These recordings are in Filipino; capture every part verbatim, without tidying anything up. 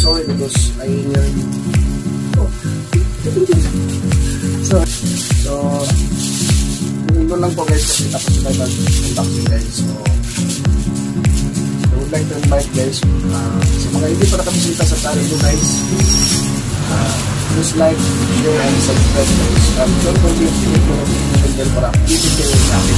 Sorry because I nearly oh. so so yun lang po guys, kasi tapos na lang yung unboxing guys. So I would like to invite guys uh, sa mga hindi pa nakabisita sa channel ko guys, uh, just like video and subscribe guys. I'm sure kung yung video ko video para updated kayo sa akin.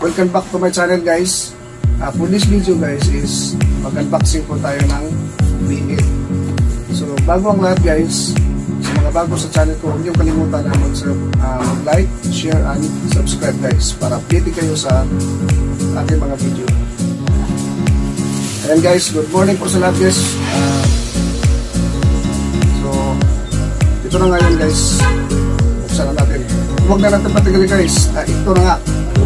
Welcome back to my channel guys. Uh, for this video guys is mag-unboxing po tayo ng V eight. So bago ang lahat guys, sa mga bago sa channel ko, huwag niyong kalimutan na mag-like, uh, share and subscribe guys para update kayo sa ating mga video. Ayan guys, good morning po sa lahat guys. Uh, so ito na ngayon guys, buksan na natin. Huwag na natin patagalin guys, uh, ito na nga.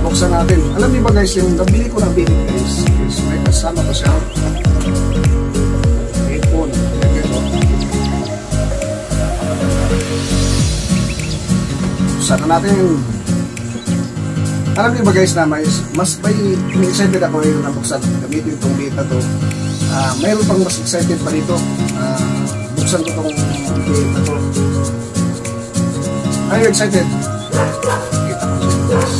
Buksan natin. Alam niyo ba guys, yung nabili ko ng V eight guys, is may kasama pa siya iPhone. Buksan na natin. Alam niyo ba guys na may, mas may excited ako yung nabuksan gamitin itong V eight na to. Uh, mayroon pang mas excited pa dito. Uh, buksan ko itong V eight na to. Are you excited? Kita ko siya guys.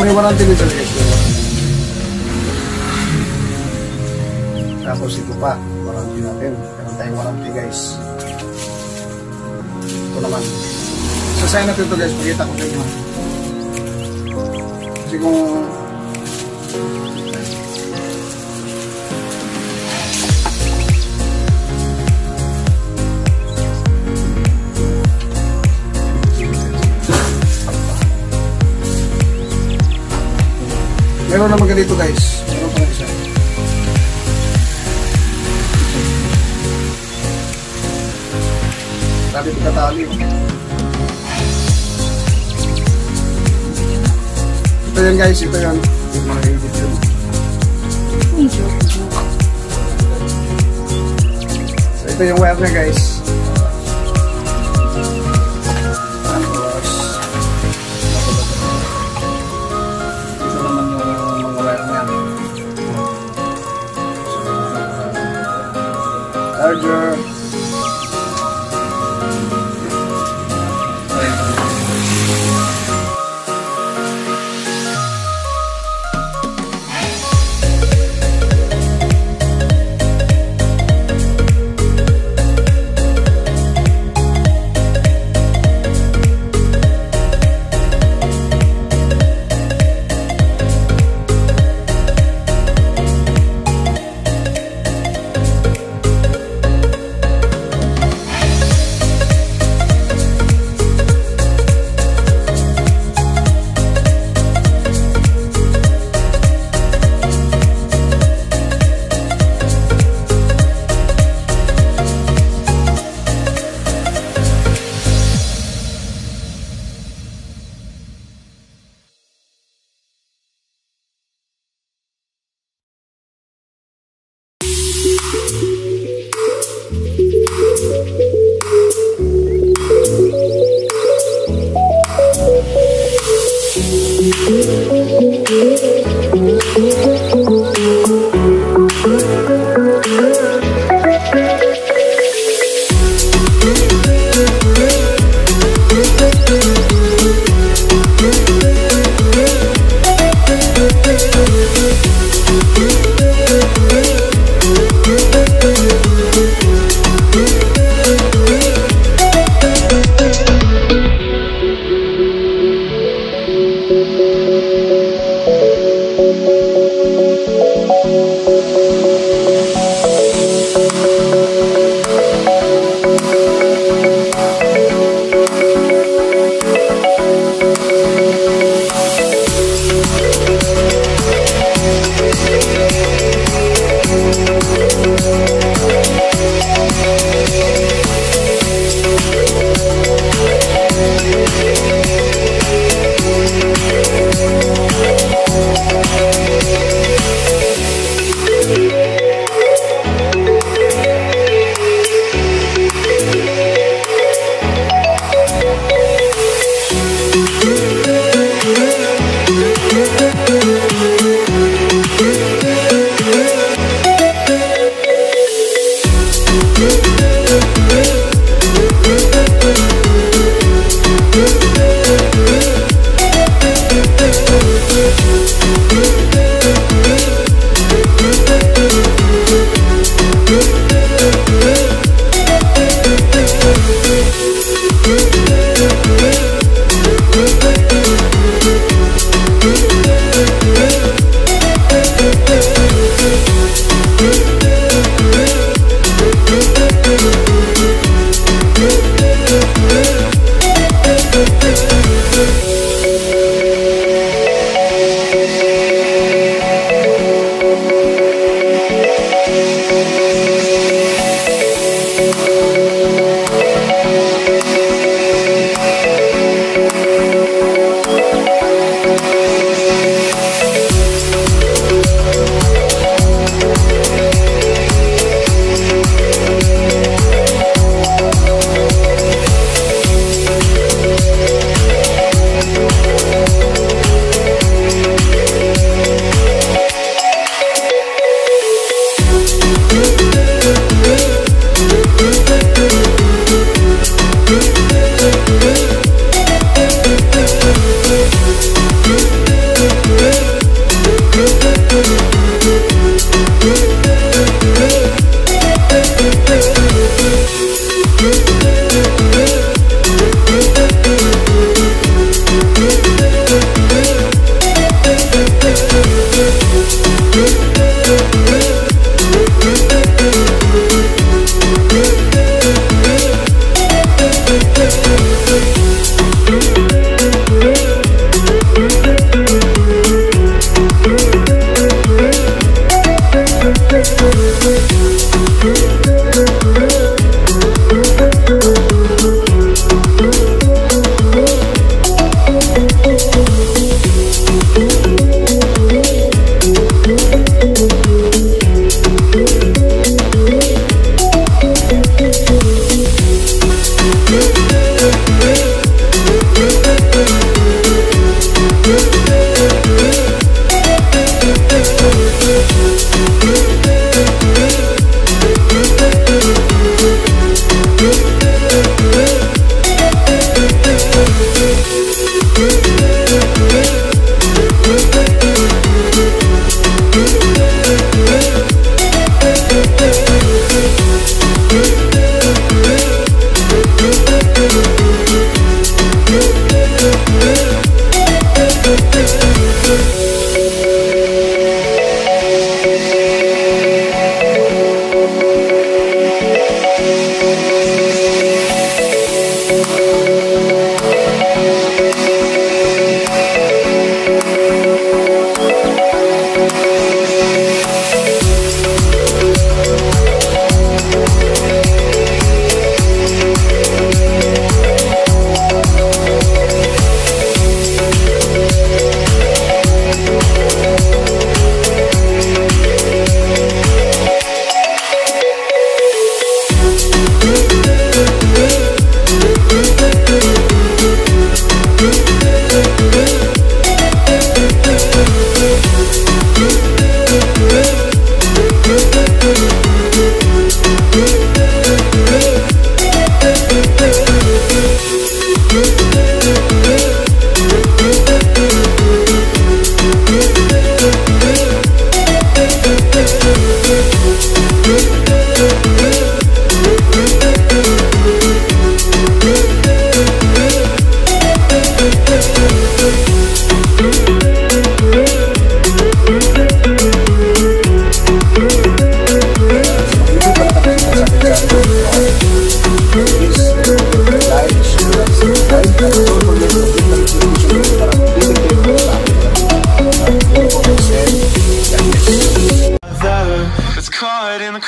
May warranty nito guys. Tapos ito pa, warranty natin. Meron tayong warranty guys. Ito naman. Sasayin natin ito guys, pagkita ko kayo. Kasi kung meron naman ganito guys. Meron pa isa. Dami pagkatali. Ito yan guys. Ito yan. Yung mga edit yun. So ito yung wire niya guys. Charger.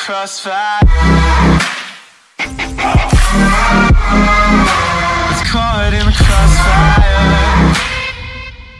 crossfire. It's caught in the crossfire.